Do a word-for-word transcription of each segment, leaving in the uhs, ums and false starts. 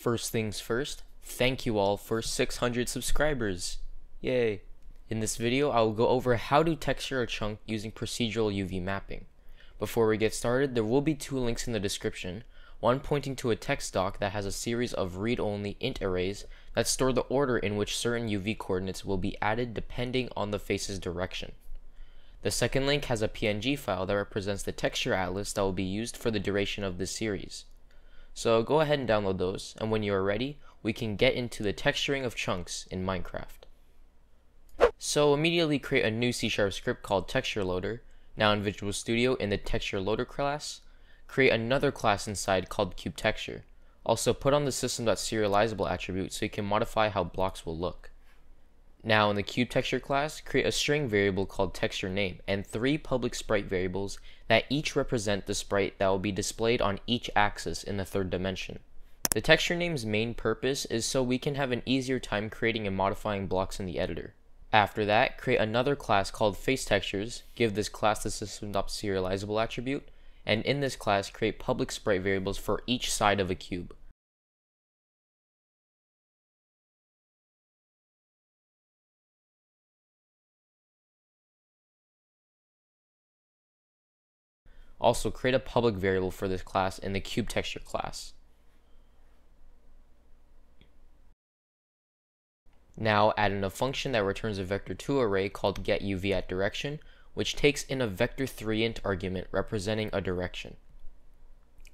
First things first, thank you all for six hundred subscribers. Yay! In this video, I will go over how to texture a chunk using procedural U V mapping. Before we get started, there will be two links in the description, one pointing to a text doc that has a series of read-only int arrays that store the order in which certain U V coordinates will be added depending on the face's direction. The second link has a P N G file that represents the texture atlas that will be used for the duration of this series. So go ahead and download those, and when you are ready, we can get into the texturing of chunks in Minecraft. So immediately create a new C sharp script called TextureLoader, now in Visual Studio in the TextureLoader class. Create another class inside called CubeTexture. Also put on the System.Serializable attribute so you can modify how blocks will look. Now in the CubeTexture class, create a string variable called TextureName and three public sprite variables that each represent the sprite that will be displayed on each axis in the third dimension. The TextureName's main purpose is so we can have an easier time creating and modifying blocks in the editor. After that, create another class called FaceTextures, give this class the System.Serializable attribute, and in this class create public sprite variables for each side of a cube. Also create a public variable for this class in the CubeTexture class. Now add in a function that returns a Vector two array called getUVAtDirection, which takes in a Vector three int argument representing a direction.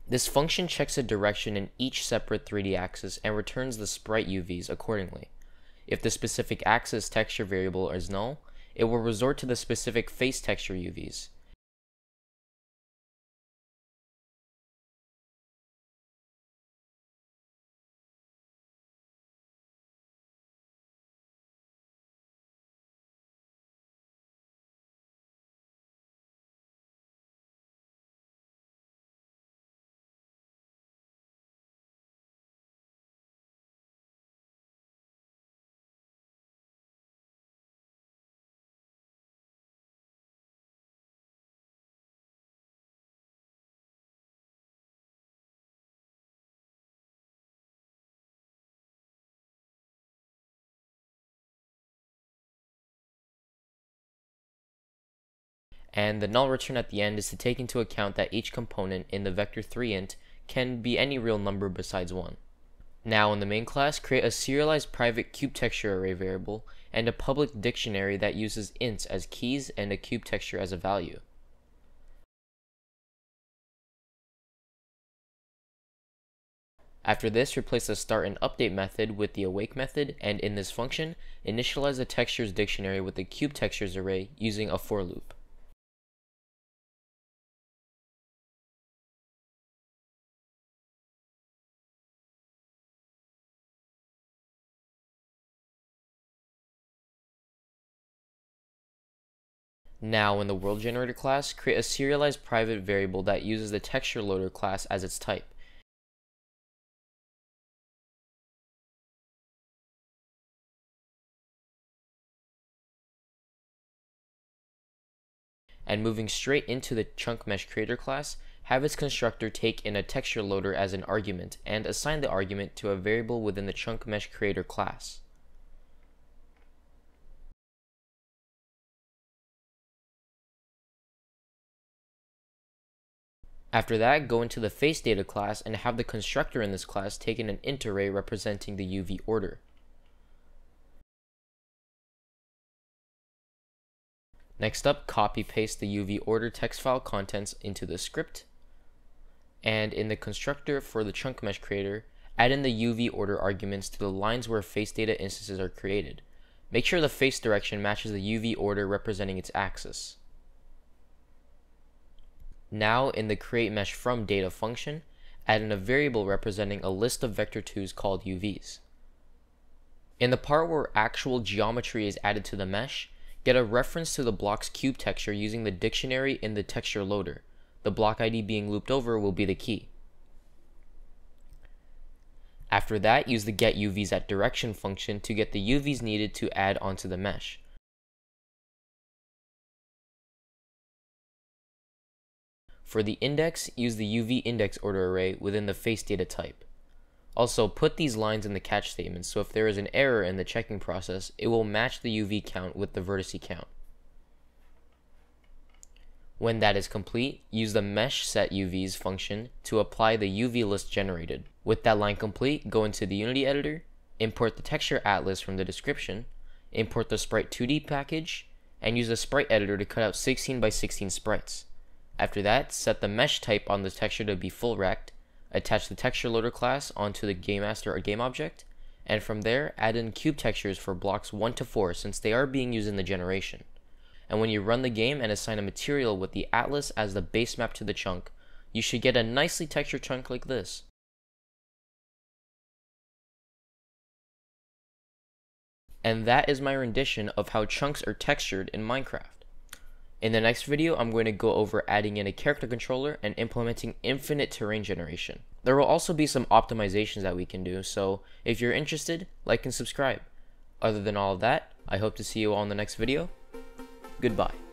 This function checks a direction in each separate three D axis and returns the sprite U Vs accordingly. If the specific axis texture variable is null, it will resort to the specific face texture U Vs. And the null return at the end is to take into account that each component in the Vector three int can be any real number besides one. Now in the main class, create a serialized private CubeTexture array variable and a public dictionary that uses ints as keys and a CubeTexture as a value. After this, replace the start and update method with the awake method, and in this function, initialize the textures dictionary with the CubeTextures array using a for loop. Now in the WorldGenerator class, create a serialized private variable that uses the TextureLoader class as its type. And moving straight into the ChunkMeshCreator class, have its constructor take in a TextureLoader as an argument and assign the argument to a variable within the ChunkMeshCreator class. After that, go into the FaceData class and have the constructor in this class take in an int array representing the U V order. Next up, copy-paste the U V order text file contents into the script. And in the constructor for the ChunkMeshCreator, add in the U V order arguments to the lines where FaceData instances are created. Make sure the face direction matches the U V order representing its axis. Now, in the createMeshFromData function, add in a variable representing a list of Vector twos called U Vs. In the part where actual geometry is added to the mesh, get a reference to the block's cube texture using the dictionary in the texture loader. The block I D being looped over will be the key. After that, use the getUVsAtDirection function to get the U Vs needed to add onto the mesh. For the index, use the U V index order array within the face data type. Also, put these lines in the catch statements, so if there is an error in the checking process, it will match the U V count with the vertice count. When that is complete, use the Mesh Set U Vs function to apply the U V list generated. With that line complete, go into the Unity editor, import the texture atlas from the description, import the Sprite two D package, and use the Sprite editor to cut out sixteen by sixteen sprites. After that, set the mesh type on the texture to be full rect, attach the TextureLoader class onto the GameMaster or game object, and from there add in cube textures for blocks one to four since they are being used in the generation. And when you run the game and assign a material with the atlas as the base map to the chunk, you should get a nicely textured chunk like this. And that is my rendition of how chunks are textured in Minecraft. In the next video, I'm going to go over adding in a character controller and implementing infinite terrain generation. There will also be some optimizations that we can do, so if you're interested, like and subscribe. Other than all of that, I hope to see you all in the next video. Goodbye.